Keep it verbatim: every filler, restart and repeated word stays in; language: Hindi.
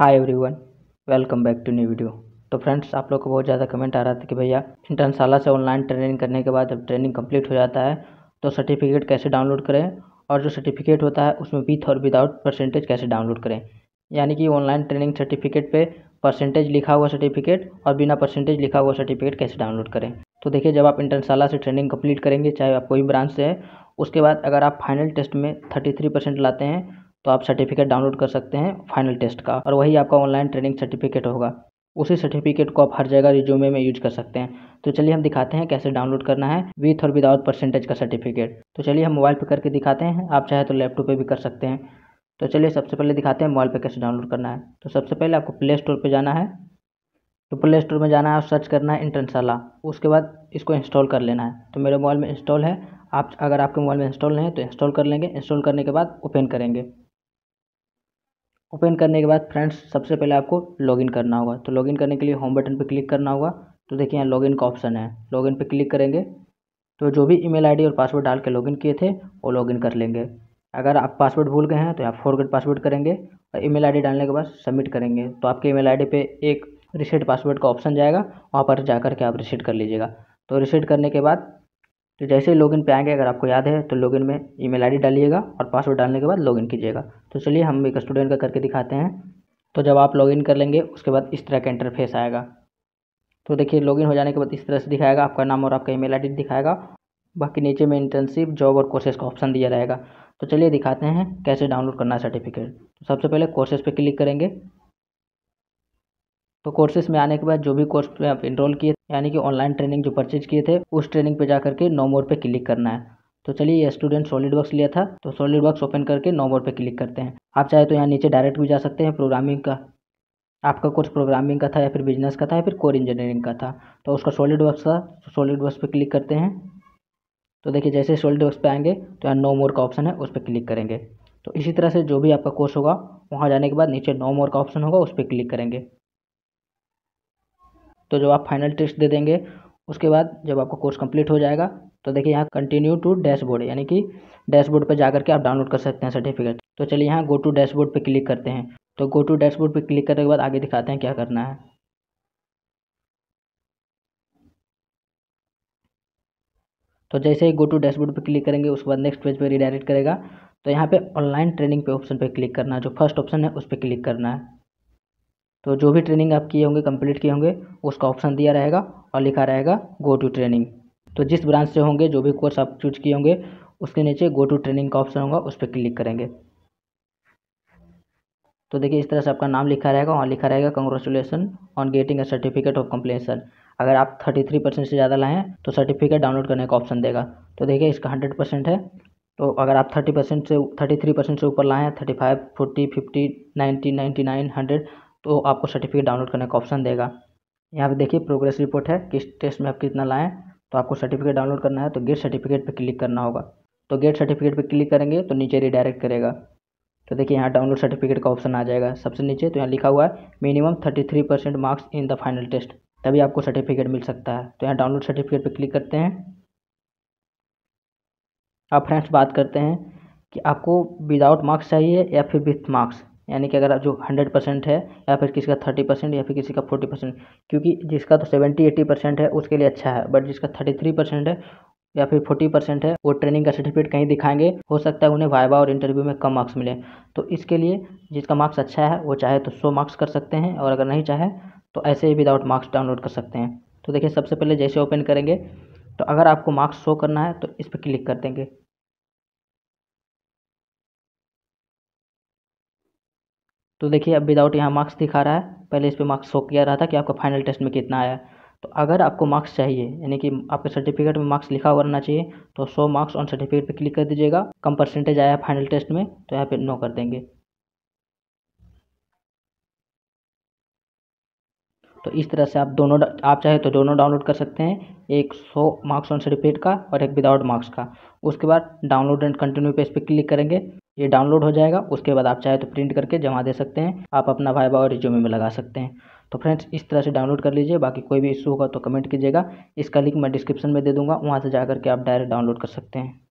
Hi everyone, welcome back to new video. तो फ्रेंड्स, आप लोग को बहुत ज़्यादा कमेंट आ रहा था कि भैया इंटर्नशाला से ऑनलाइन ट्रेनिंग करने के बाद जब ट्रेनिंग कंप्लीट हो जाता है तो सर्टिफिकेट कैसे डाउनलोड करें, और जो सर्टिफिकेट होता है उसमें विथ और विदाउट परसेंटेज कैसे डाउनलोड करें। यानी कि ऑनलाइन ट्रेनिंग सर्टिफिकेट पे परसेंटेज लिखा हुआ सर्टिफिकेट और बिना परसेंटेज लिखा हुआ सर्टिफिकेट कैसे डाउनलोड करें। तो देखिए, जब आप इंटर्नशाला से ट्रेनिंग कंप्लीट करेंगे, चाहे आप कोई ब्रांच से है, उसके बाद अगर आप फाइनल टेस्ट में थर्टी थ्री परसेंट लाते हैं तो आप सर्टिफिकेट डाउनलोड कर सकते हैं फाइनल टेस्ट का, और वही आपका ऑनलाइन ट्रेनिंग सर्टिफिकेट होगा। उसी सर्टिफिकेट को आप हर जगह रिज्यूमे में यूज कर सकते हैं। तो चलिए हम दिखाते हैं कैसे डाउनलोड करना है विथ और विदाउट परसेंटेज का सर्टिफिकेट। तो चलिए हम मोबाइल पे करके दिखाते हैं, आप चाहे तो लैपटॉप पे भी कर सकते हैं। तो चलिए सबसे पहले दिखाते हैं मोबाइल पे कैसे डाउनलोड करना है। तो सबसे पहले आपको प्ले स्टोर पर जाना है। तो प्ले स्टोर में जाना है और सर्च करना है इंटर्नशाला। उसके बाद इसको इंस्टॉल कर लेना है। तो मेरे मोबाइल में इंस्टॉल है, आप अगर आपके मोबाइल में इंस्टॉल नहीं है तो इंस्टॉल कर लेंगे। इंस्टॉल करने के बाद ओपन करेंगे। ओपन करने के बाद फ्रेंड्स, सबसे पहले आपको लॉगिन करना होगा। तो लॉगिन करने के लिए होम बटन पर क्लिक करना होगा। तो देखिए यहाँ लॉगिन का ऑप्शन है, लॉगिन पर क्लिक करेंगे तो जो भी ईमेल आईडी और पासवर्ड डाल के लॉगिन किए थे वो लॉगिन कर लेंगे। अगर आप पासवर्ड भूल गए हैं तो आप फॉरगेट पासवर्ड करेंगे और ईमेल आईडी डालने के बाद सबमिट करेंगे। तो आपके ईमेल आईडी पे एक रीसेट पासवर्ड का ऑप्शन जाएगा, वहाँ पर जाकर के आप रीसेट कर लीजिएगा। तो रीसेट करने के बाद तो जैसे ही लॉगिन पे आएंगे, अगर आपको याद है तो लॉगिन में ईमेल आईडी डालिएगा और पासवर्ड डालने के बाद लॉगिन कीजिएगा। तो चलिए हम एक स्टूडेंट का करके दिखाते हैं। तो जब आप लॉगिन कर लेंगे उसके बाद इस तरह का इंटरफेस आएगा। तो देखिए लॉगिन हो जाने के बाद इस तरह से दिखाएगा, आपका नाम और आपका ईमेल आईडी दिखाएगा। बाकी नीचे में इंटर्नशिप, जॉब और कोर्सेज का ऑप्शन दिया रहेगा। तो चलिए दिखाते हैं कैसे डाउनलोड करना है सर्टिफिकेट। तो सबसे पहले कोर्सेज पर क्लिक करेंगे। तो कोर्सेज में आने के बाद जो भी कोर्स पे आप इनरोल किए, यानी कि ऑनलाइन ट्रेनिंग जो परचेज किए थे, उस ट्रेनिंग पे जा करके नो मोर पे क्लिक करना है। तो चलिए ये स्टूडेंट सॉलिड वर्क्स लिया था, तो सॉलिड वर्क्स ओपन करके नो मोर पे क्लिक करते हैं। आप चाहे तो यहाँ नीचे डायरेक्ट भी जा सकते हैं। प्रोग्रामिंग का आपका कोर्स प्रोग्रामिंग का था, या फिर बिजनेस का था, या फिर कोर इंजीनियरिंग का था, तो उसका सॉलिड वर्क्स था। सॉलिड वर्क्स पर क्लिक करते हैं। तो देखिए जैसे सॉलिड वर्क्स पर आएंगे तो यहाँ नो मोर का ऑप्शन है, उस पर क्लिक करेंगे। तो इसी तरह से जो भी आपका कोर्स होगा वहाँ जाने के बाद नीचे नो मोर का ऑप्शन होगा, उस पर क्लिक करेंगे। तो जब आप फाइनल टेस्ट दे देंगे उसके बाद जब आपका कोर्स कंप्लीट हो जाएगा तो देखिए यहाँ कंटिन्यू टू डैशबोर्ड, यानी कि डैशबोर्ड पर जाकर के आप डाउनलोड कर सकते हैं सर्टिफिकेट। तो चलिए यहाँ गो टू डैशबोर्ड पर क्लिक करते हैं। तो गो टू डैशबोर्ड पर क्लिक करने के बाद आगे दिखाते हैं क्या करना है। तो जैसे ही गो टू डैशबोर्ड पर क्लिक करेंगे उसके बाद नेक्स्ट पेज पर रिडायरेक्ट करेगा। तो यहाँ पे ऑनलाइन ट्रेनिंग पे ऑप्शन पर क्लिक करना है, जो फर्स्ट ऑप्शन है उस पर क्लिक करना है। तो जो भी ट्रेनिंग आप किए होंगे, कंप्लीट किए होंगे, उसका ऑप्शन दिया रहेगा और लिखा रहेगा गो टू ट्रेनिंग। तो जिस ब्रांच से होंगे, जो भी कोर्स आप चूज किए होंगे, उसके नीचे गो टू ट्रेनिंग का ऑप्शन होगा, उस पर क्लिक करेंगे। तो देखिए इस तरह से आपका नाम लिखा रहेगा, वहाँ लिखा रहेगा congratulation on getting a certificate of completion. अगर आप थर्टी थ्री परसेंट से ज़्यादा लाएँ तो सर्टिफिकेट डाउनलोड करने का ऑप्शन देगा। तो देखिए इसका हंड्रेड परसेंट है। तो अगर आप थर्टी परसेंट से थर्टी थ्री परसेंट से ऊपर लाएँ हैं, thirty five forty fifty ninety ninety nine hundred तो आपको सर्टिफिकेट डाउनलोड करने का ऑप्शन देगा। यहाँ पे देखिए प्रोग्रेस रिपोर्ट है, किस टेस्ट में आप कितना लाएँ। तो आपको सर्टिफिकेट डाउनलोड करना है तो गेट सर्टिफिकेट पे क्लिक करना होगा। तो गेट सर्टिफिकेट पे क्लिक करेंगे तो नीचे रिडायरेक्ट करेगा। तो देखिए यहाँ डाउनलोड सर्टिफिकेट का ऑप्शन आ जाएगा सबसे नीचे। तो यहाँ लिखा हुआ है minimum thirty three percent marks in the final test, तभी आपको सर्टिफिकेट मिल सकता है। तो यहाँ डाउनलोड सर्टिफिकेट पर क्लिक करते हैं। अब फ्रेंड्स बात करते हैं कि आपको विदाउट मार्क्स चाहिए या फिर विथ मार्क्स, यानी कि अगर आप जो हंड्रेड परसेंट है या फिर किसी का थर्टी परसेंट या फिर किसी का फोर्टी परसेंट, क्योंकि जिसका तो सेवेंटी एटी परसेंट है उसके लिए अच्छा है, बट जिसका थर्टी थ्री परसेंट है या फिर फोर्टी परसेंट है वो ट्रेनिंग का सर्टिफिकेट कहीं दिखाएंगे, हो सकता है उन्हें वाइवा और इंटरव्यू में कम मार्क्स मिले। तो इसके लिए जिसका मार्क्स अच्छा है वो चाहे तो सौ मार्क्स कर सकते हैं, और अगर नहीं चाहे तो ऐसे ही विदाउट मार्क्स डाउनलोड कर सकते हैं। तो देखिए सबसे पहले जैसे ओपन करेंगे तो अगर आपको मार्क्स शो करना है तो इस पर क्लिक कर देंगे। तो देखिए अब विदाउट यहाँ मार्क्स दिखा रहा है। पहले इस पर मार्क्स शो किया रहा था कि आपका फाइनल टेस्ट में कितना आया। तो अगर आपको मार्क्स चाहिए, यानी कि आपके सर्टिफिकेट में मार्क्स लिखा हुआ रहना चाहिए, तो सौ मार्क्स ऑन सर्टिफिकेट पे क्लिक कर दीजिएगा। कम परसेंटेज आया फाइनल टेस्ट में तो यहाँ पे नो कर देंगे। तो इस तरह से आप दोनों, आप चाहे तो दोनों डाउनलोड कर सकते हैं, एक सौ मार्क्स ऑन सर्टिफिकेट का और एक विदाउट मार्क्स का। उसके बाद डाउनलोड एंड कंटिन्यू पे इस पर क्लिक करेंगे, ये डाउनलोड हो जाएगा। उसके बाद आप चाहे तो प्रिंट करके जमा दे सकते हैं, आप अपना वाइवा और रिज्यूमे में लगा सकते हैं। तो फ्रेंड्स इस तरह से डाउनलोड कर लीजिए। बाकी कोई भी इशू होगा तो कमेंट कीजिएगा। इसका लिंक मैं डिस्क्रिप्शन में दे दूंगा, वहाँ से जाकर के आप डायरेक्ट डाउनलोड कर सकते हैं।